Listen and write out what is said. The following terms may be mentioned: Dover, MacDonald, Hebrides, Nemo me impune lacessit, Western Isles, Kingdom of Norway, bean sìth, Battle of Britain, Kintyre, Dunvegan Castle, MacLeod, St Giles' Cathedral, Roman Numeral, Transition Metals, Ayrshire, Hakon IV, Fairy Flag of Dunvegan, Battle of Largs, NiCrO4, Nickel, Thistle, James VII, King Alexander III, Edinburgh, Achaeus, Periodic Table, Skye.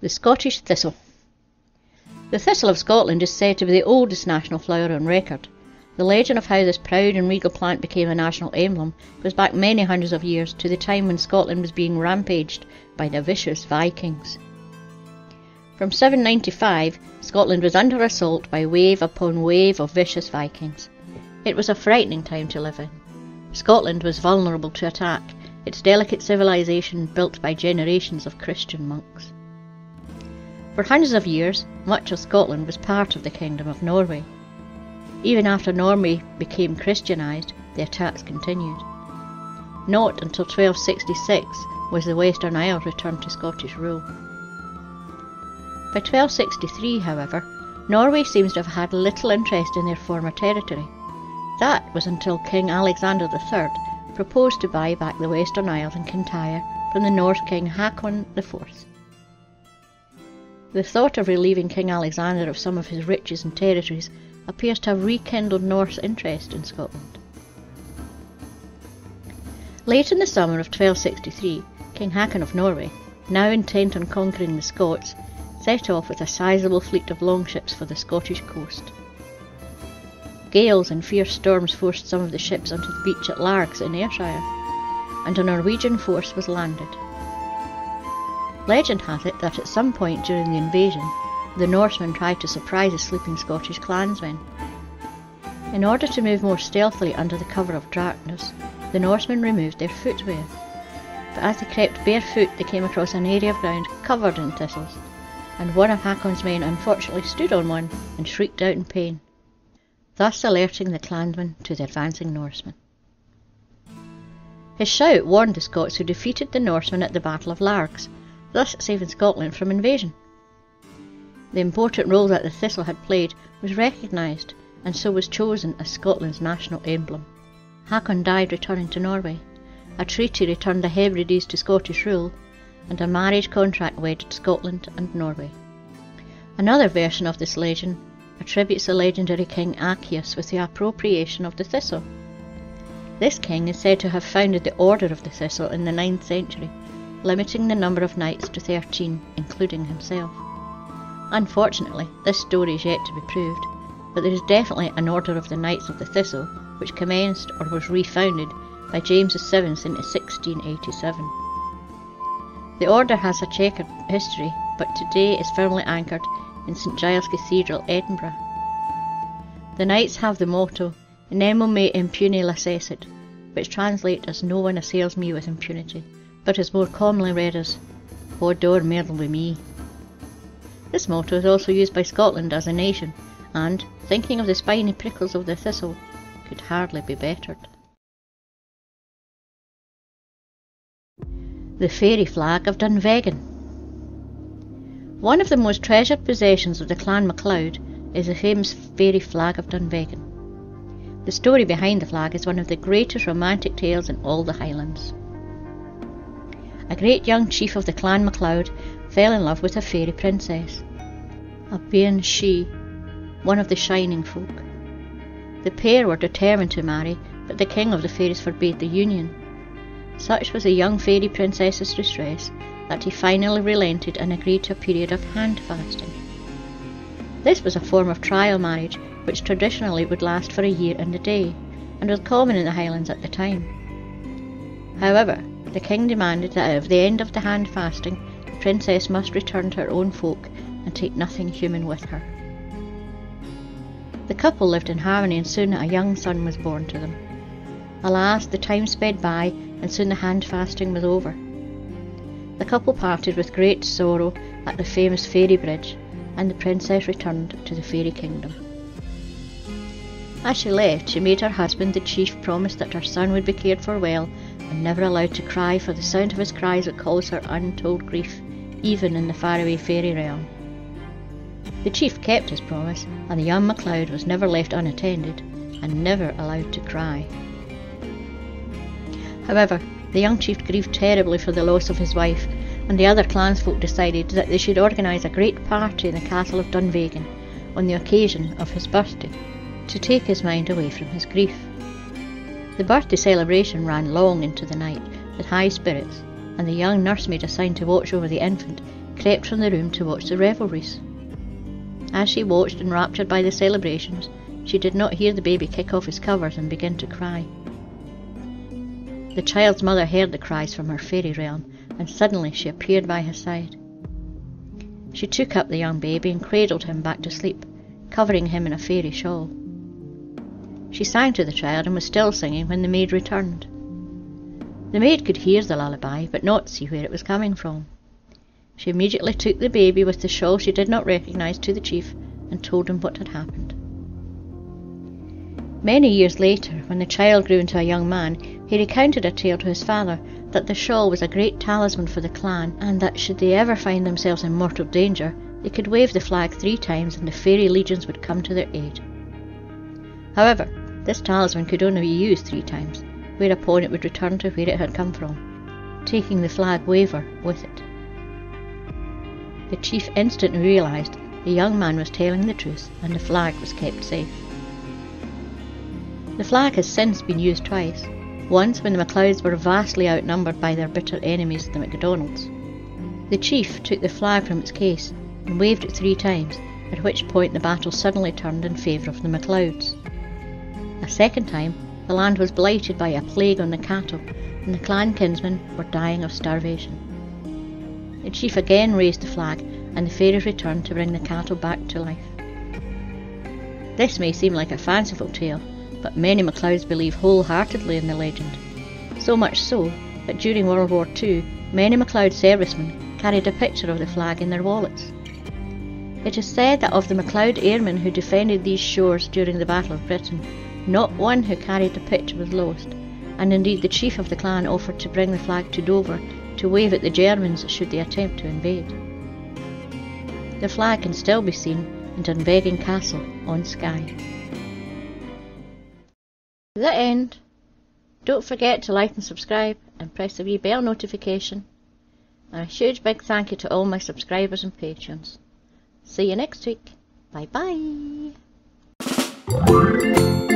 the Scottish thistle. The thistle of Scotland is said to be the oldest national flower on record. The legend of how this proud and regal plant became a national emblem goes back many hundreds of years to the time when Scotland was being rampaged by the vicious Vikings. From 795, Scotland was under assault by wave upon wave of vicious Vikings. It was a frightening time to live in. Scotland was vulnerable to attack, its delicate civilization built by generations of Christian monks. For hundreds of years, much of Scotland was part of the Kingdom of Norway. Even after Norway became Christianized, the attacks continued. Not until 1266 was the Western Isles returned to Scottish rule. By 1263, however, Norway seems to have had little interest in their former territory. That was until King Alexander III proposed to buy back the Western Isles and Kintyre from the Norse king Hakon IV. The thought of relieving King Alexander of some of his riches and territories appears to have rekindled Norse interest in Scotland. Late in the summer of 1263, King Hakon of Norway, now intent on conquering the Scots, set off with a sizable fleet of longships for the Scottish coast. Gales and fierce storms forced some of the ships onto the beach at Largs in Ayrshire, and a Norwegian force was landed. Legend has it that at some point during the invasion, the Norsemen tried to surprise the sleeping Scottish clansmen. In order to move more stealthily under the cover of darkness, the Norsemen removed their footwear, but as they crept barefoot they came across an area of ground covered in thistles, and one of Hakon's men unfortunately stood on one and shrieked out in pain, thus alerting the clansmen to the advancing Norsemen. His shout warned the Scots, who defeated the Norsemen at the Battle of Largs, thus saving Scotland from invasion. The important role that the thistle had played was recognised, and so was chosen as Scotland's national emblem. Hakon died returning to Norway. A treaty returned the Hebrides to Scottish rule, and a marriage contract wedded Scotland and Norway. Another version of this legend attributes the legendary king Achaeus with the appropriation of the thistle. This king is said to have founded the Order of the Thistle in the 9th century, limiting the number of knights to 13, including himself. Unfortunately, this story is yet to be proved, but there is definitely an Order of the Knights of the Thistle which commenced or was refounded by James VII in 1687. The order has a checkered history, but today is firmly anchored in St Giles' Cathedral, Edinburgh. The knights have the motto, "Nemo me impune lacessit," which translates as "No one assails me with impunity," but is more commonly read as "What door meddle with me?" This motto is also used by Scotland as a nation, and, thinking of the spiny prickles of the thistle, could hardly be bettered. The Fairy Flag of Dunvegan. One of the most treasured possessions of the clan MacLeod is the famous Fairy Flag of Dunvegan. The story behind the flag is one of the greatest romantic tales in all the Highlands. A great young chief of the clan MacLeod fell in love with a fairy princess, a bean sìth, one of the shining folk. The pair were determined to marry, but the king of the fairies forbade the union. Such was the young fairy princess's distress that he finally relented and agreed to a period of hand-fasting. This was a form of trial marriage which traditionally would last for a year and a day, and was common in the Highlands at the time. However, the king demanded that at the end of the hand-fasting, the princess must return to her own folk and take nothing human with her. The couple lived in harmony, and soon a young son was born to them. Alas, the time sped by, and soon the hand-fasting was over. The couple parted with great sorrow at the famous fairy bridge, and the princess returned to the fairy kingdom. As she left, she made her husband the chief promise that her son would be cared for well and never allowed to cry, for the sound of his cries would cause her untold grief, even in the faraway fairy realm. The chief kept his promise, and the young MacLeod was never left unattended and never allowed to cry. However, the young chief grieved terribly for the loss of his wife, and the other clansfolk decided that they should organise a great party in the castle of Dunvegan on the occasion of his birthday, to take his mind away from his grief. The birthday celebration ran long into the night, with high spirits, and the young nursemaid assigned to watch over the infant crept from the room to watch the revelries. As she watched, enraptured by the celebrations, she did not hear the baby kick off his covers and begin to cry. The child's mother heard the cries from her fairy realm, and suddenly she appeared by his side. She took up the young baby and cradled him back to sleep, covering him in a fairy shawl. She sang to the child and was still singing when the maid returned. The maid could hear the lullaby, but not see where it was coming from. She immediately took the baby with the shawl she did not recognise to the chief and told him what had happened. Many years later, when the child grew into a young man, he recounted a tale to his father that the shawl was a great talisman for the clan, and that should they ever find themselves in mortal danger, they could wave the flag 3 times and the fairy legions would come to their aid. However, this talisman could only be used 3 times, whereupon it would return to where it had come from, taking the flag waver with it. The chief instantly realised the young man was telling the truth and the flag was kept safe. The flag has since been used twice, once when the MacLeods were vastly outnumbered by their bitter enemies the MacDonalds. The chief took the flag from its case and waved it 3 times, at which point the battle suddenly turned in favour of the MacLeods. A second time the land was blighted by a plague on the cattle and the clan kinsmen were dying of starvation. The chief again raised the flag and the fairies returned to bring the cattle back to life. This may seem like a fanciful tale, but many MacLeods believe wholeheartedly in the legend. So much so, that during World War II, many MacLeod servicemen carried a picture of the flag in their wallets. It is said that of the MacLeod airmen who defended these shores during the Battle of Britain, not one who carried the picture was lost, and indeed the chief of the clan offered to bring the flag to Dover to wave at the Germans should they attempt to invade. The flag can still be seen in Dunvegan Castle on Skye. The end. Don't forget to like and subscribe and press the wee bell notification. And a huge big thank you to all my subscribers and patrons. See you next week. Bye bye.